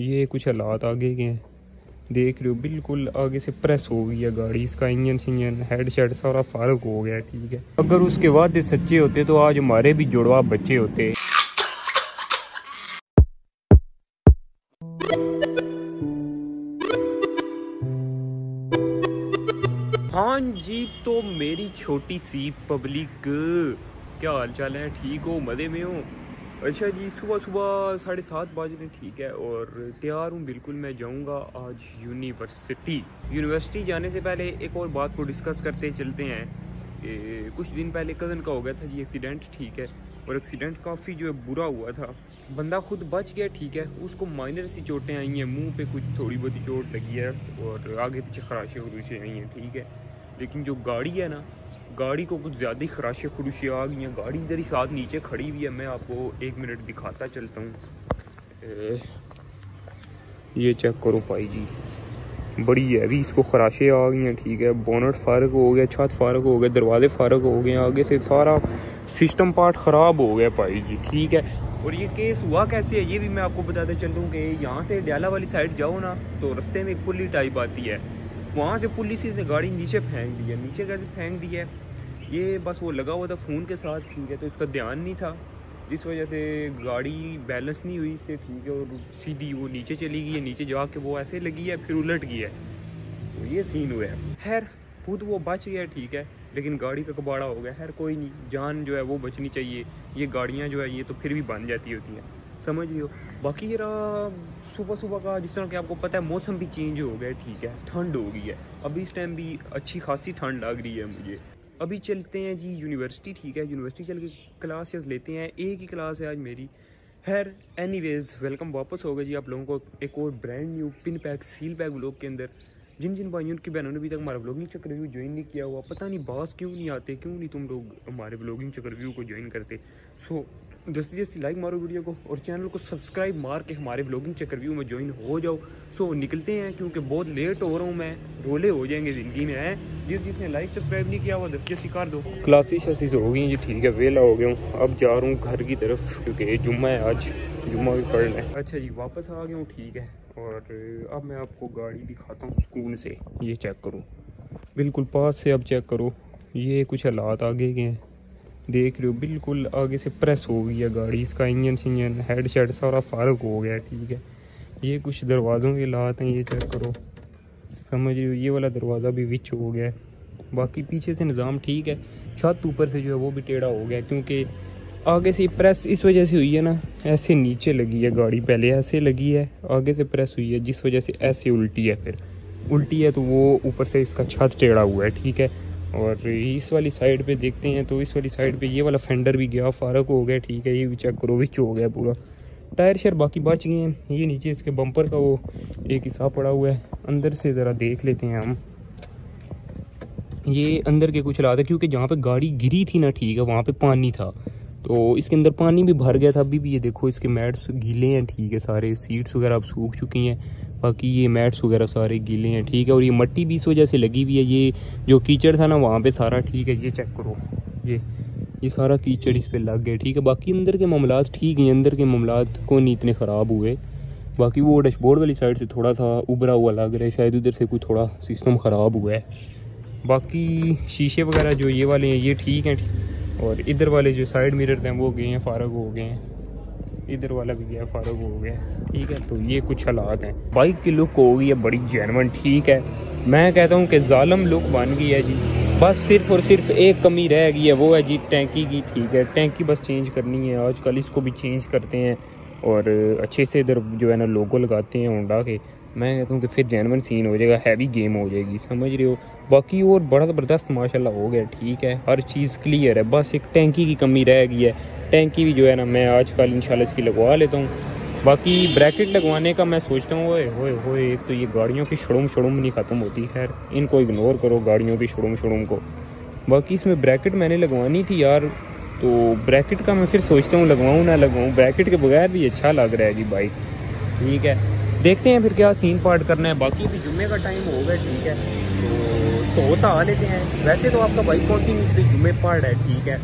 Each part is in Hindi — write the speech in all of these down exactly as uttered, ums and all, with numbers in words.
ये कुछ हालात आगे के हैं, देख रहे हो बिल्कुल आगे से प्रेस हो गई है गाड़ी, इसका इंजन शिंजन हेड शेड सारा फारग हो गया। ठीक है, अगर उसके वादे सच्चे होते तो आज हमारे भी जुड़वा बच्चे होते। हाँ जी, तो मेरी छोटी सी पब्लिक क्या हाल चाल है? ठीक हो, मज़े में हो? अच्छा जी, सुबह सुबह साढ़े सात बज रहे, ठीक है, और तैयार हूँ बिल्कुल। मैं जाऊँगा आज यूनिवर्सिटी। यूनिवर्सिटी जाने से पहले एक और बात को डिस्कस करते चलते हैं। ए, कुछ दिन पहले कज़न का हो गया था जी एक्सीडेंट, ठीक है, और एक्सीडेंट काफ़ी जो है बुरा हुआ था, बंदा खुद बच गया, ठीक है, उसको माइनर सी चोटें आई हैं, मुँह पे कुछ थोड़ी बहुत चोट लगी है और आगे पीछे खराशें खुरुशें आई हैं, ठीक है, लेकिन जो गाड़ी है ना, गाड़ी को कुछ ज़्यादा ही खराशें खुरुशियाँ आ गई हैं। गाड़ी इधर ही साथ नीचे खड़ी हुई है, मैं आपको एक मिनट दिखाता चलता हूँ। ये चेक करो भाई जी, बड़ी है अभी, इसको खराशें आ गई हैं, ठीक है, बोनट फारग हो गया, छत फारग हो गया, दरवाजे फारग हो गए, आगे से सारा सिस्टम पार्ट ख़राब हो गया भाई जी, ठीक है। और ये केस हुआ कैसे है ये भी मैं आपको बताता चलता हूँ कि यहाँ से डयाला वाली साइड जाओ ना तो रस्ते में एक पुली टाइप आती है, वहाँ से पुलिस ने गाड़ी नीचे फेंक दी है। नीचे कैसे फेंक दी है? ये बस वो लगा हुआ था फ़ोन के साथ, ठीक है, तो इसका ध्यान नहीं था, जिस वजह से गाड़ी बैलेंस नहीं हुई इससे, ठीक है, और सीधी वो नीचे चली गई है। नीचे जाके वो ऐसे लगी है, फिर उलट गई है, तो ये सीन हुआ है। खैर खुद वो बच गया, ठीक है, लेकिन गाड़ी का कबाड़ा हो गया। खैर कोई नहीं, जान जो है वो बचनी चाहिए, ये गाड़ियाँ जो है ये तो फिर भी बन जाती होती हैं, समझ लियो। बाकी ये सुबह सुबह का, जिस तरह कि आपको पता है मौसम भी चेंज हो गया, ठीक है, ठंड हो गई है, अभी इस टाइम भी अच्छी खासी ठंड लग रही है मुझे। अभी चलते हैं जी यूनिवर्सिटी, ठीक है, यूनिवर्सिटी चल के क्लासेस लेते हैं, एक ही क्लास है आज मेरी। खैर एनीवेज, वेलकम वापस हो गया जी आप लोगों को एक और brand new pin pack seal pack vlog के अंदर। जिन जिन भाइयों की बहनों ने अभी तक हमारा व्लॉगिंग चक्रव्यू ज्वाइन नहीं किया हुआ, पता नहीं बास क्यों नहीं आते, क्यों नहीं तुम लोग हमारे व्लॉगिंग चक्रव्यू को ज्वाइन करते। सो जल्दी जल्दी लाइक मारो वीडियो को और चैनल को सब्सक्राइब मार के हमारे व्लॉगिंग चक्रव्यू में ज्वाइन हो जाओ। सो निकलते हैं क्योंकि बहुत लेट हो रहा हूँ मैं, रोले हो जाएंगे ज़िंदगी में। है जिस जिसने लाइक सब्सक्राइब नहीं किया हुआ जल्दी जल्दी कर दो। क्लासेस शासेस हो गई जी, ठीक है, वेला हो गया हूँ, अब जा रहा हूँ घर की तरफ क्योंकि जुम्मा है, आज जुम्मा भी पढ़ लें। अच्छा जी, वापस आ गया हूँ, ठीक है, और अब मैं आपको गाड़ी दिखाता हूँ स्कूल से। ये चेक करो बिल्कुल पास से, अब चेक करो, ये कुछ हालात आगे के हैं, देख रहे हो बिल्कुल आगे से प्रेस हो गई है गाड़ी, इसका इंजन शिंजन हेड शेड सारा फारग हो गया, ठीक है। ये कुछ दरवाज़ों के हालात हैं, ये चेक करो, समझ रहे हो, ये वाला दरवाज़ा भी विच हो गया है। बाकी पीछे से निज़ाम ठीक है, छत ऊपर से जो है वो भी टेढ़ा हो गया क्योंकि आगे से प्रेस इस वजह से हुई है ना, ऐसे नीचे लगी है गाड़ी, पहले ऐसे लगी है, आगे से प्रेस हुई है, जिस वजह से ऐसे उल्टी है, फिर उल्टी है तो वो ऊपर से इसका छत टेढ़ा हुआ है, ठीक है। और इस वाली साइड पे देखते हैं तो इस वाली साइड पे ये वाला फेंडर भी गया, फारक हो गया, ठीक है, ये भी चेक करो विच हो गया पूरा। टायर शेयर बाकी बच गए हैं, ये नीचे इसके बम्पर का वो एक हिस्सा पड़ा हुआ है। अंदर से ज़रा देख लेते हैं हम, ये अंदर के कुछ हालात है क्योंकि जहाँ पर गाड़ी गिरी थी ना, ठीक है, वहाँ पर पानी था तो इसके अंदर पानी भी भर गया था। अभी भी ये देखो इसके मैट्स गीले हैं, ठीक है, सारे सीट्स वगैरह अब सूख चुकी हैं, बाकी ये मैट्स वगैरह सारे गीले हैं, ठीक है, और ये मट्टी भी इस वजह से लगी हुई है, ये जो कीचड़ था ना वहाँ पे सारा, ठीक है, ये चेक करो, ये ये सारा कीचड़ इस पे लग गया, ठीक है। बाकी अंदर के मामलात ठीक हैं, अंदर के मामलात को नहीं इतने ख़राब हुए। बाकी वो डैशबोर्ड वाली साइड से थोड़ा सा उभरा हुआ लग रहा है, शायद उधर से कोई थोड़ा सिस्टम ख़राब हुआ है। बाकी शीशे वगैरह जो ये वाले हैं ये ठीक हैं, और इधर वाले जो साइड मिरर थे वो गए हैं, फारग हो गए हैं, इधर वाला भी गया फारग हो गया, ठीक है। तो ये कुछ हालात हैं। बाइक की लुक हो गई है बड़ी जेनवन, ठीक है, मैं कहता हूँ कि जालम लुक बन गई है जी। बस सिर्फ और सिर्फ एक कमी रह गई है, वो है जी टैंकी की, ठीक है, टैंकी बस चेंज करनी है, आजकल इसको भी चेंज करते हैं और अच्छे से इधर जो है ना लोगो लगाते हैं होंडा के, मैं कहता हूँ कि फिर जेनवन सीन हो जाएगा, हैवी गेम हो जाएगी, समझ रहे हो। बाकी और बड़ा ज़बरदस्त माशाल्लाह हो गया, ठीक है, हर चीज़ क्लियर है, बस एक टैंकी की कमी रह गई है। टैंकी भी जो है ना मैं आजकल इंशाल्लाह इसकी लगवा लेता हूँ। बाकी ब्रैकेट लगवाने का मैं सोचता हूँ, ओए होए होए, एक तो ये गाड़ियों की शड़ुम शड़ुम नहीं ख़त्म होती, खैर इनको इग्नोर करो गाड़ियों की शड़ुम शड़ुम को। बाकी इसमें ब्रैकेट मैंने लगवानी थी यार, तो ब्रैकेट का मैं फिर सोचता हूँ लगवाऊँ ना लगवाऊँ, ब्रैकेट के बगैर भी अच्छा लग रहा है जी बाइक, ठीक है। देखते हैं फिर क्या सीन पार्ट करना है। बाकी भी जुम्मे का टाइम हो गया, ठीक है, तो तो होता आ लेते हैं। वैसे तो आपका भाई कौन सी मिश्री जुम्मे पार्ट है, ठीक है,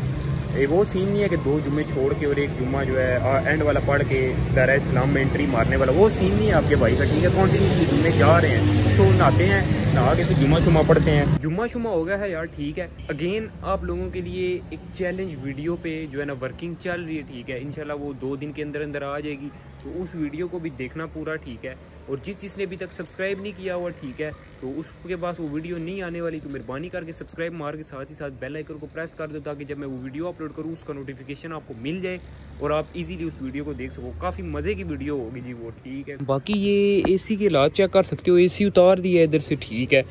वो सीन नहीं है कि दो जुम्मे छोड़ के और एक जुम्मा जो है एंड वाला पढ़ के दायरा इस्लाम में एंट्री मारने वाला, वो सीन नहीं है आपके भाई का। ठीक है, कॉन्टीन्यूसली जुम्मे जा रहे हैं, सो नहाते हैं, नहा के फिर जुम्मा शुमा पढ़ते हैं। जुम्मा शुमा हो गया है यार, ठीक है। अगेन आप लोगों के लिए एक चैलेंज वीडियो पे जो है ना वर्किंग चल रही है, ठीक है। इंशाल्लाह वो दो दिन के अंदर अंदर आ जाएगी, तो उस वीडियो को भी देखना पूरा, ठीक है। और जिस जिसने अभी तक सब्सक्राइब नहीं किया हुआ, ठीक है, तो उसके पास वो वीडियो नहीं आने वाली, तो मेहरबानी करके सब्सक्राइब मार के साथ ही साथ बेल आइकन को प्रेस कर दो, ताकि जब मैं वो वीडियो अपलोड करूँ उसका नोटिफिकेशन आपको मिल जाए और आप इजीली उस वीडियो को देख सको। काफ़ी मज़े की वीडियो होगी जी वो, ठीक है। बाकी ये एसी के लाज चेक कर सकते हो, एसी उतार दिया इधर से, ठीक है।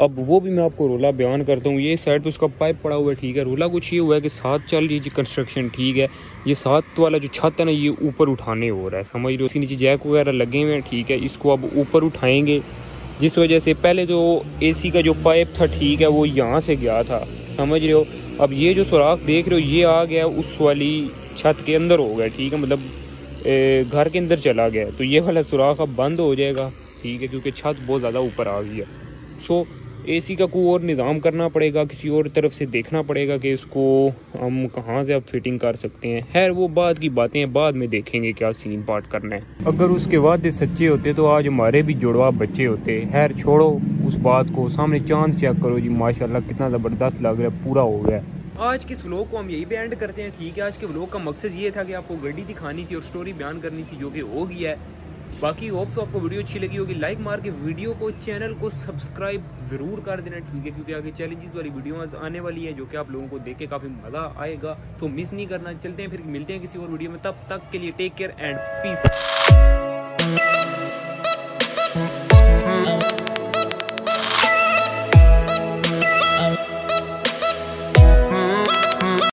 अब वो भी मैं आपको रोला बयान करता हूँ। ये साइड पे उसका पाइप पड़ा हुआ है, ठीक है। रोला कुछ ये हुआ है कि साथ चल रही जी कंस्ट्रक्शन, ठीक है। ये साथ वाला जो छत है ना, ये ऊपर उठाने हो रहा है, समझ लो। इसके नीचे जैक वगैरह लगे हुए हैं, ठीक है। इसको अब ऊपर उठाएंगे, जिस वजह से पहले जो एसी का जो पाइप था, ठीक है, वो यहाँ से गया था, समझ रहे हो। अब ये जो सुराख देख रहे हो, ये आ गया उस वाली छत के अंदर हो गया, ठीक है, मतलब घर के अंदर चला गया। तो ये वाला सुराख अब बंद हो जाएगा, ठीक है, क्योंकि छत बहुत ज़्यादा ऊपर आ गई है। सो एसी का कोई और निज़ाम करना पड़ेगा, किसी और तरफ से देखना पड़ेगा कि इसको हम कहाँ से अब फिटिंग कर सकते हैं। खैर वो बाद की बातें हैं, बाद में देखेंगे क्या सीन पार्ट करना है। अगर उसके वादे सच्चे होते तो आज हमारे भी जुड़वा बच्चे होते। खैर छोड़ो उस बात को, सामने चांद चेक करो जी, माशाल्लाह कितना ज़बरदस्त लग रहा है, पूरा हो गया। आज के व्लॉग को हम यही पे एंड करते हैं, ठीक है। आज के व्लॉग का मकसद ये था कि आपको गड्डी दिखानी थी और स्टोरी बयान करनी थी, जो कि हो गया है। बाकी होप्स आपको वीडियो अच्छी लगी होगी। लाइक मार के वीडियो को, चैनल को सब्सक्राइब ज़रूर कर देना, ठीक है, क्योंकि आगे चैलेंजेस वाली वीडियो आने वाली है, जो कि आप लोगों को देख के काफ़ी मज़ा आएगा। सो मिस नहीं करना। चलते हैं, फिर मिलते हैं किसी और वीडियो में, तब तक के लिए टेक केयर एंड पीस।